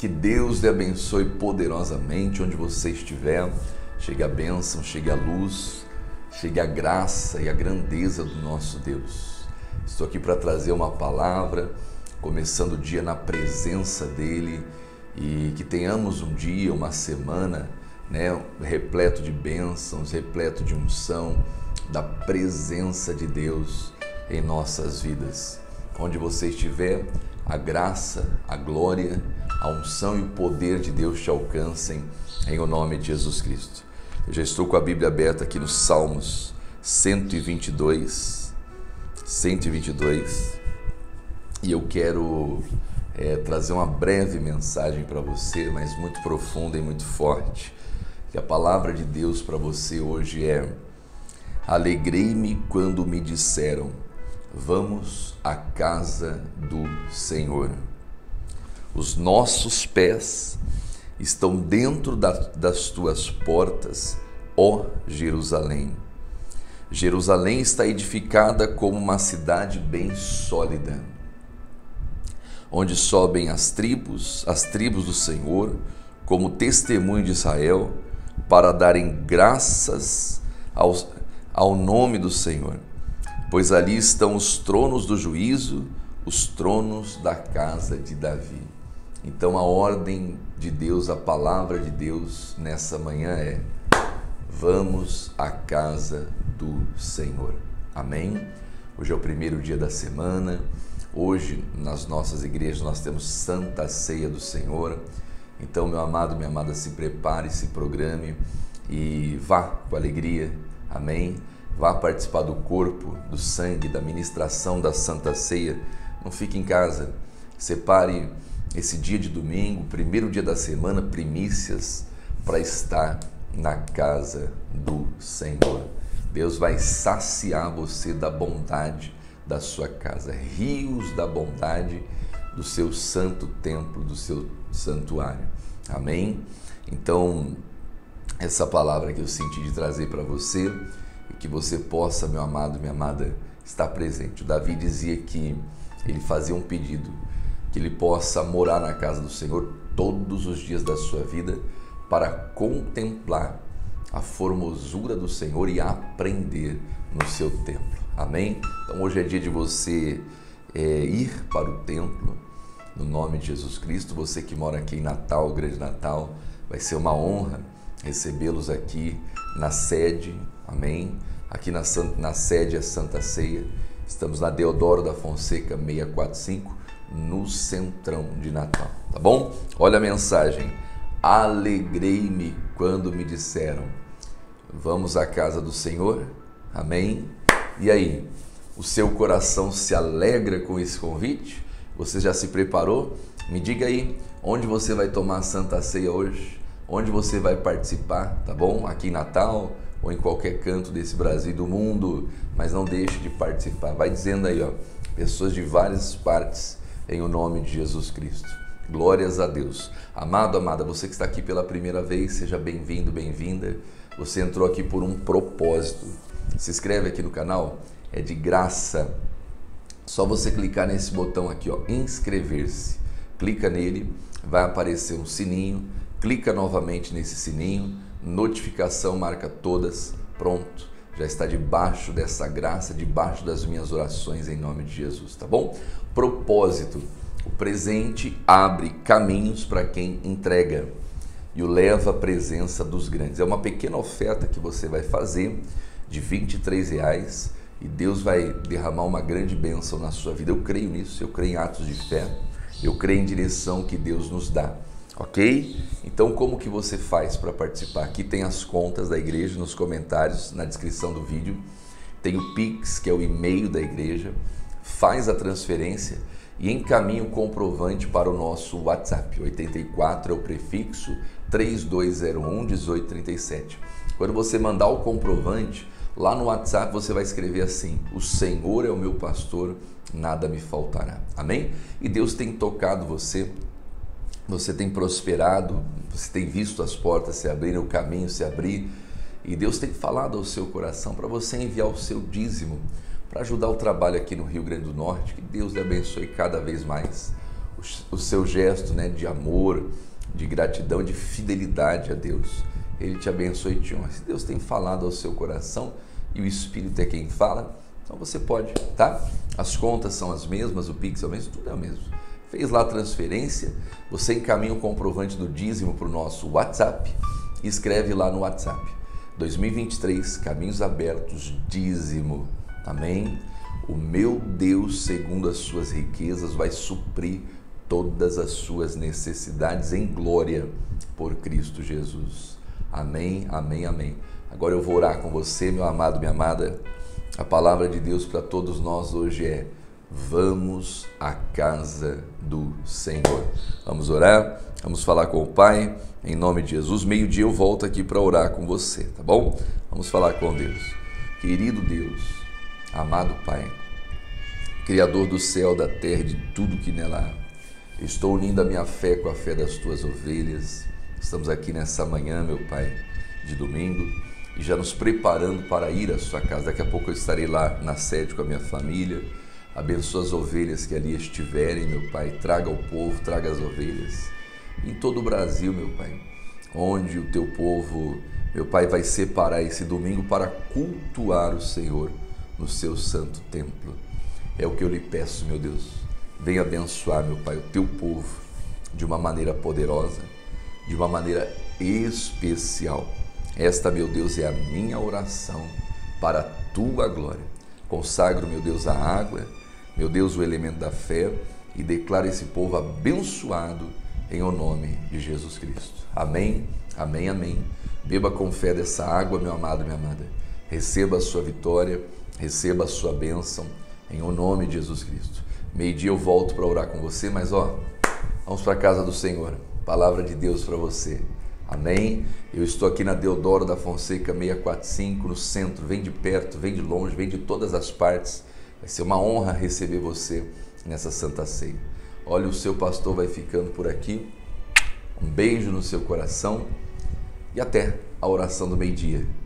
Que Deus lhe abençoe poderosamente onde você estiver. Chegue a bênção, chegue a luz, chegue a graça e a grandeza do nosso Deus. Estou aqui para trazer uma palavra, começando o dia na presença dEle, e que tenhamos um dia, uma semana, né, repleto de bênçãos, repleto de unção, da presença de Deus em nossas vidas. Onde você estiver, a graça, a glória, a unção e o poder de Deus te alcancem em o nome de Jesus Cristo. Eu já estou com a Bíblia aberta aqui nos Salmos 122, e eu quero trazer uma breve mensagem para você, mas muito profunda e muito forte. Que a palavra de Deus para você hoje é: alegrei-me quando me disseram, vamos à casa do Senhor. Os nossos pés estão dentro das tuas portas, ó Jerusalém. Jerusalém está edificada como uma cidade bem sólida, onde sobem as tribos do Senhor, como testemunho de Israel, para darem graças ao nome do Senhor. Pois ali estão os tronos do juízo, os tronos da casa de Davi. Então a ordem de Deus, a palavra de Deus nessa manhã é: vamos à casa do Senhor. Amém? Hoje é o primeiro dia da semana. Hoje nas nossas igrejas nós temos Santa Ceia do Senhor. Então, meu amado, minha amada, se prepare, se programe e vá com alegria. Amém? Vá participar do corpo, do sangue, da ministração da Santa Ceia. Não fique em casa. Separe esse dia de domingo, primeiro dia da semana, primícias, para estar na casa do Senhor. Deus vai saciar você da bondade da sua casa, rios da bondade do seu santo templo, do seu santuário. Amém? Então, essa palavra que eu senti de trazer para você, que você possa, meu amado, minha amada, estar presente. O Davi dizia que ele fazia um pedido, que ele possa morar na casa do Senhor todos os dias da sua vida, para contemplar a formosura do Senhor e aprender no seu templo. Amém? Então hoje é dia de você ir para o templo, no nome de Jesus Cristo. Você que mora aqui em Natal, Grande Natal, vai ser uma honra recebê-los aqui na sede. Amém? Aqui na sede é Santa Ceia. Estamos na Deodoro da Fonseca 645, no centrão de Natal, tá bom? Olha a mensagem: alegrei-me quando me disseram, vamos à casa do Senhor. Amém? E aí, o seu coração se alegra com esse convite? Você já se preparou? Me diga aí, onde você vai tomar a Santa Ceia hoje? Onde você vai participar, tá bom? Aqui em Natal ou em qualquer canto desse Brasil e do mundo, mas não deixe de participar. Vai dizendo aí, ó, pessoas de várias partes, em o nome de Jesus Cristo. Glórias a Deus. Amado, amada, você que está aqui pela primeira vez, seja bem-vindo, bem-vinda. Você entrou aqui por um propósito. Se inscreve aqui no canal, é de graça. Só você clicar nesse botão aqui, ó, inscrever-se. Clica nele, vai aparecer um sininho, clica novamente nesse sininho, notificação, marca todas, pronto, já está debaixo dessa graça, debaixo das minhas orações em nome de Jesus, tá bom? Propósito: o presente abre caminhos para quem entrega e o leva à presença dos grandes. É uma pequena oferta que você vai fazer de R$ 23 e Deus vai derramar uma grande bênção na sua vida. Eu creio nisso, eu creio em atos de fé, eu creio em direção que Deus nos dá. Ok? Então, como que você faz para participar? Aqui tem as contas da igreja nos comentários, na descrição do vídeo. Tem o Pix, que é o e-mail da igreja. Faz a transferência e encaminha o comprovante para o nosso WhatsApp. 84 é o prefixo, 3201-1837. Quando você mandar o comprovante, lá no WhatsApp você vai escrever assim: o Senhor é o meu pastor, nada me faltará. Amém? E Deus tem tocado você. Você tem prosperado, você tem visto as portas se abrirem, o caminho se abrir, e Deus tem falado ao seu coração para você enviar o seu dízimo para ajudar o trabalho aqui no Rio Grande do Norte. Que Deus lhe abençoe cada vez mais. o seu gesto, né, de amor, de gratidão, de fidelidade a Deus. Ele te abençoe e te honra. Se Deus tem falado ao seu coração e o Espírito é quem fala, então você pode, tá? As contas são as mesmas, o Pix é o mesmo, tudo é o mesmo. Fez lá a transferência, você encaminha o comprovante do dízimo para o nosso WhatsApp e escreve lá no WhatsApp. 2023, Caminhos Abertos, dízimo. Amém? O meu Deus, segundo as suas riquezas, vai suprir todas as suas necessidades em glória por Cristo Jesus. Amém, amém, amém. Agora eu vou orar com você, meu amado, minha amada. A palavra de Deus para todos nós hoje é: vamos à casa do Senhor. Vamos orar, vamos falar com o Pai, em nome de Jesus. Meio-dia eu volto aqui para orar com você, tá bom? Vamos falar com Deus. Querido Deus, amado Pai, Criador do céu, da terra e de tudo que nela há, estou unindo a minha fé com a fé das tuas ovelhas. Estamos aqui nessa manhã, meu Pai, de domingo, e já nos preparando para ir à sua casa. Daqui a pouco eu estarei lá na sede com a minha família. Abençoa as ovelhas que ali estiverem, meu Pai. Traga o povo, traga as ovelhas em todo o Brasil, meu Pai, onde o teu povo, meu Pai, vai separar esse domingo para cultuar o Senhor no seu santo templo. É o que eu lhe peço, meu Deus. Venha abençoar, meu Pai, o teu povo de uma maneira poderosa, de uma maneira especial. Esta, meu Deus, é a minha oração para a tua glória. Consagro, meu Deus, a água, meu Deus, o elemento da fé, e declaro esse povo abençoado em o nome de Jesus Cristo. Amém, amém, amém. Beba com fé dessa água, meu amado, minha amada. Receba a sua vitória, receba a sua bênção em o nome de Jesus Cristo. Meio-dia eu volto para orar com você, mas ó, vamos para a casa do Senhor. Palavra de Deus para você. Amém? Eu estou aqui na Deodoro da Fonseca 645, no centro. Vem de perto, vem de longe, vem de todas as partes. Vai ser uma honra receber você nessa Santa Ceia. Olha, o seu pastor vai ficando por aqui. Um beijo no seu coração e até a oração do meio-dia.